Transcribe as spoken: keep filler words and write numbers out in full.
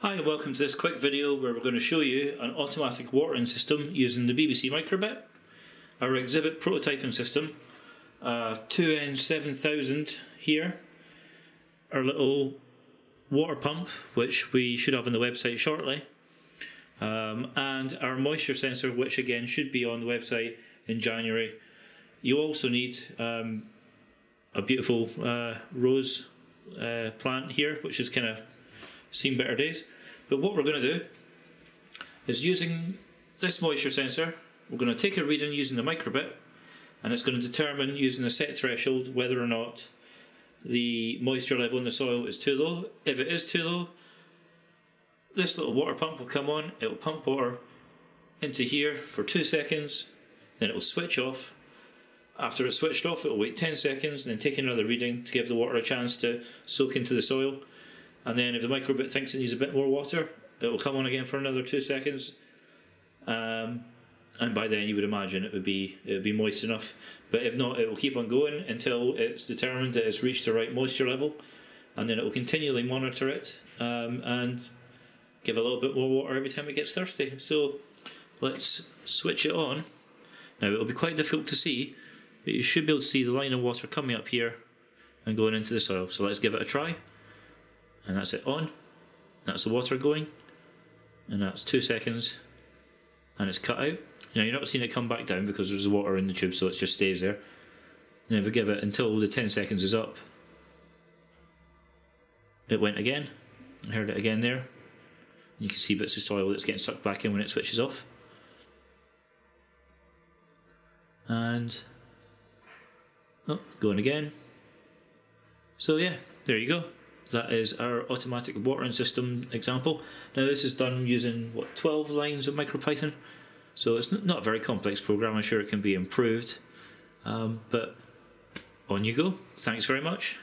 Hi and welcome to this quick video where we're going to show you an automatic watering system using the B B C micro:bit, our exhibit prototyping system, uh, two N seven thousand here, our little water pump which we should have on the website shortly, um, and our moisture sensor which again should be on the website in January. You also need um, a beautiful uh, rose uh, plant here which is kind of seen better days, but what we're going to do is, using this moisture sensor, we're going to take a reading using the micro:bit, and it's going to determine using a set threshold whether or not the moisture level in the soil is too low. If it is too low, this little water pump will come on, it will pump water into here for two seconds, then it will switch off. After it's switched off, it will wait ten seconds and then take another reading to give the water a chance to soak into the soil. And then if the micro:bit thinks it needs a bit more water, it will come on again for another two seconds, um, and by then you would imagine it would be it would be moist enough. But if not, it will keep on going until it's determined that it's reached the right moisture level, and then it will continually monitor it um, and give a little bit more water every time it gets thirsty. So let's switch it on. Now it will be quite difficult to see, but you should be able to see the line of water coming up here and going into the soil. So let's give it a try. And that's it on, that's the water going, and that's two seconds, and it's cut out. Now you're not seeing it come back down because there's water in the tube, so it just stays there. Now if we give it until the ten seconds is up, it went again. I heard it again there. You can see bits of soil that's getting sucked back in when it switches off. And, oh, going again. So yeah, there you go. That is our automatic watering system example. Now this is done using, what, twelve lines of MicroPython, so it's not a very complex program. I'm sure it can be improved, um, but on you go. Thanks very much.